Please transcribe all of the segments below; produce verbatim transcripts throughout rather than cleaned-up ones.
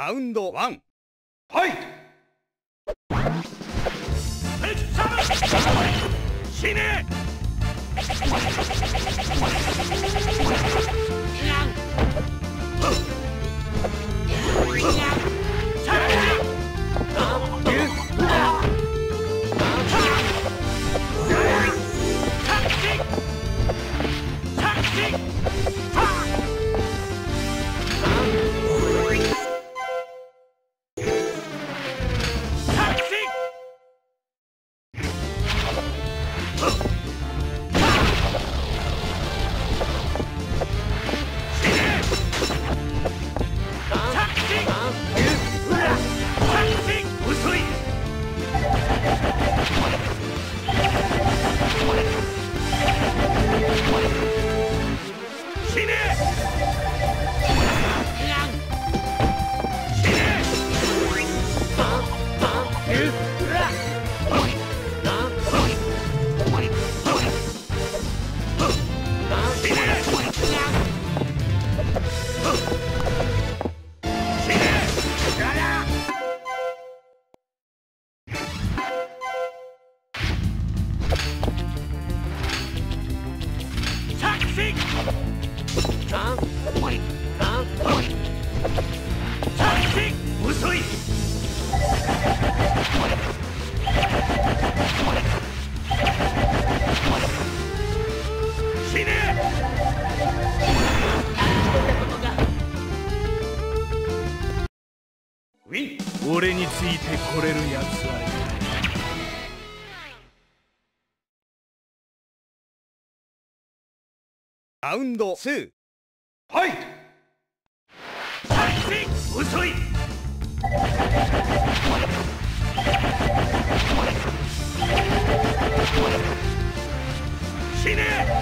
라운드 일 파이트! 신의!俺についてこれるやつはいない。ラウンドにファイト。遅い。死ね。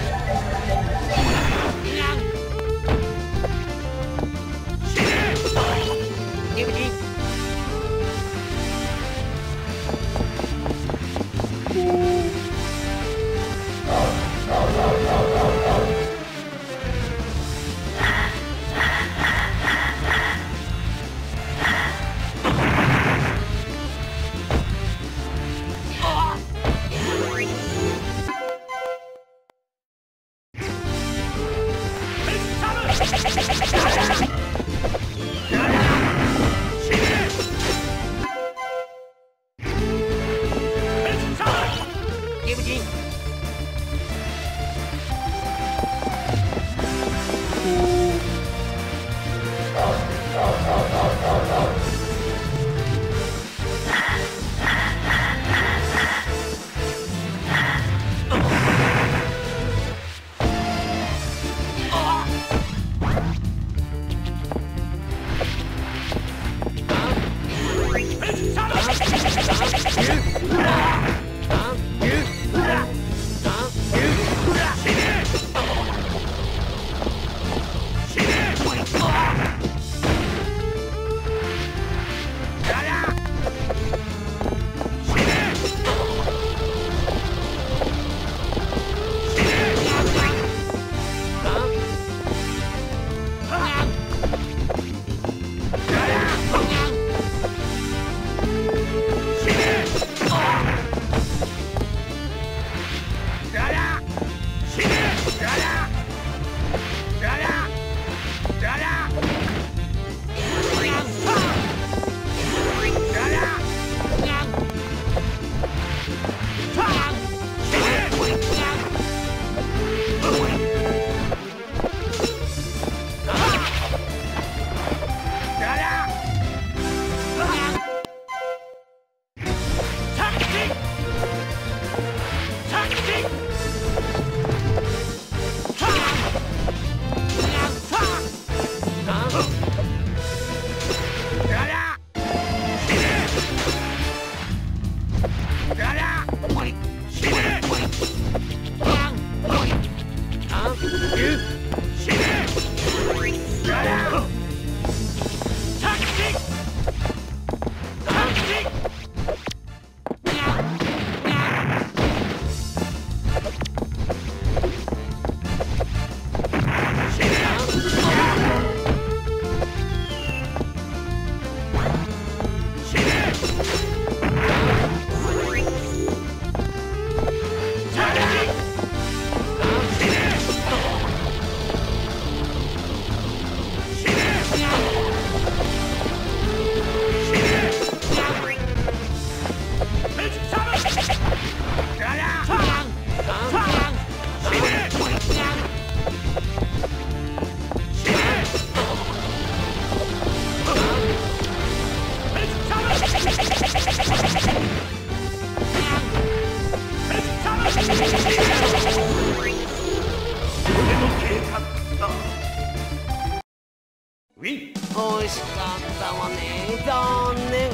시간다 원해 던능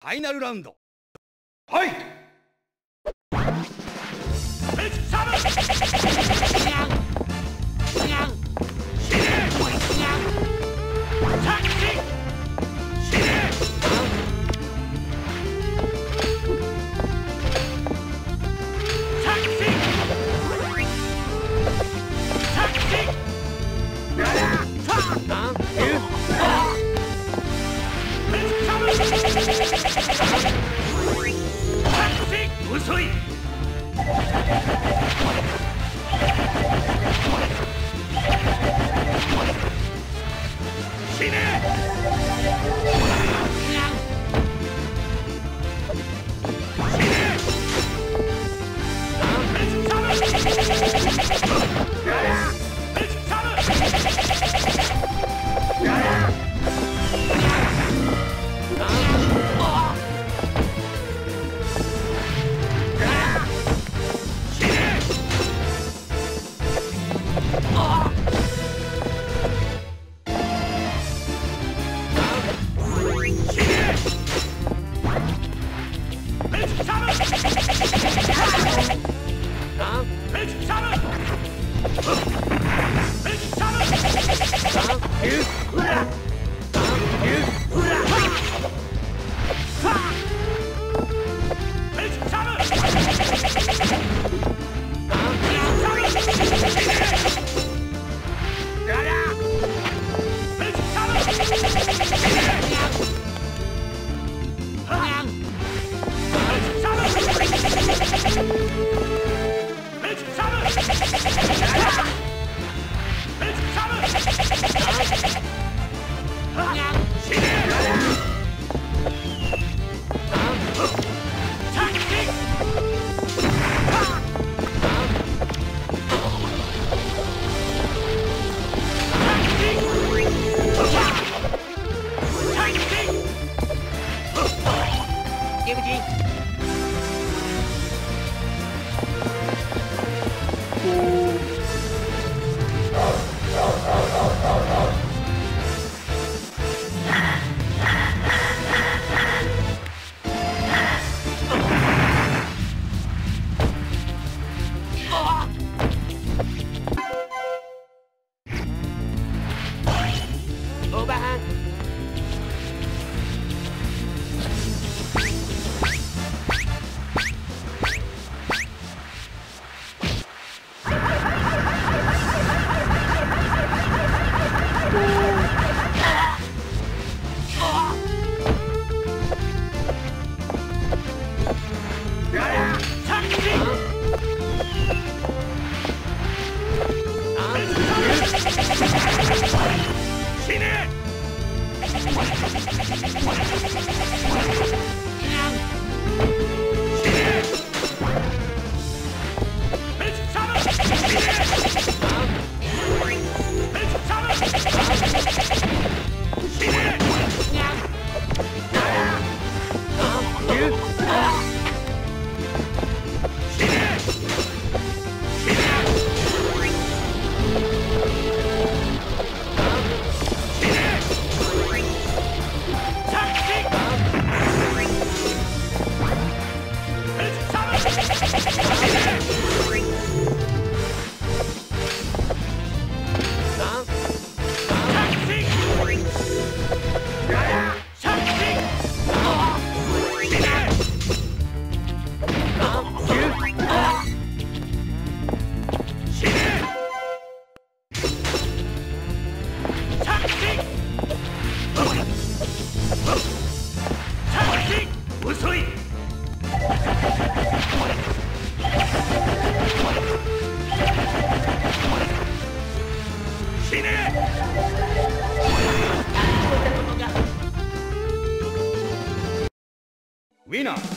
파이널 라운드 하이 무서이 신의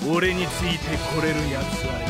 우리についてこれるやつは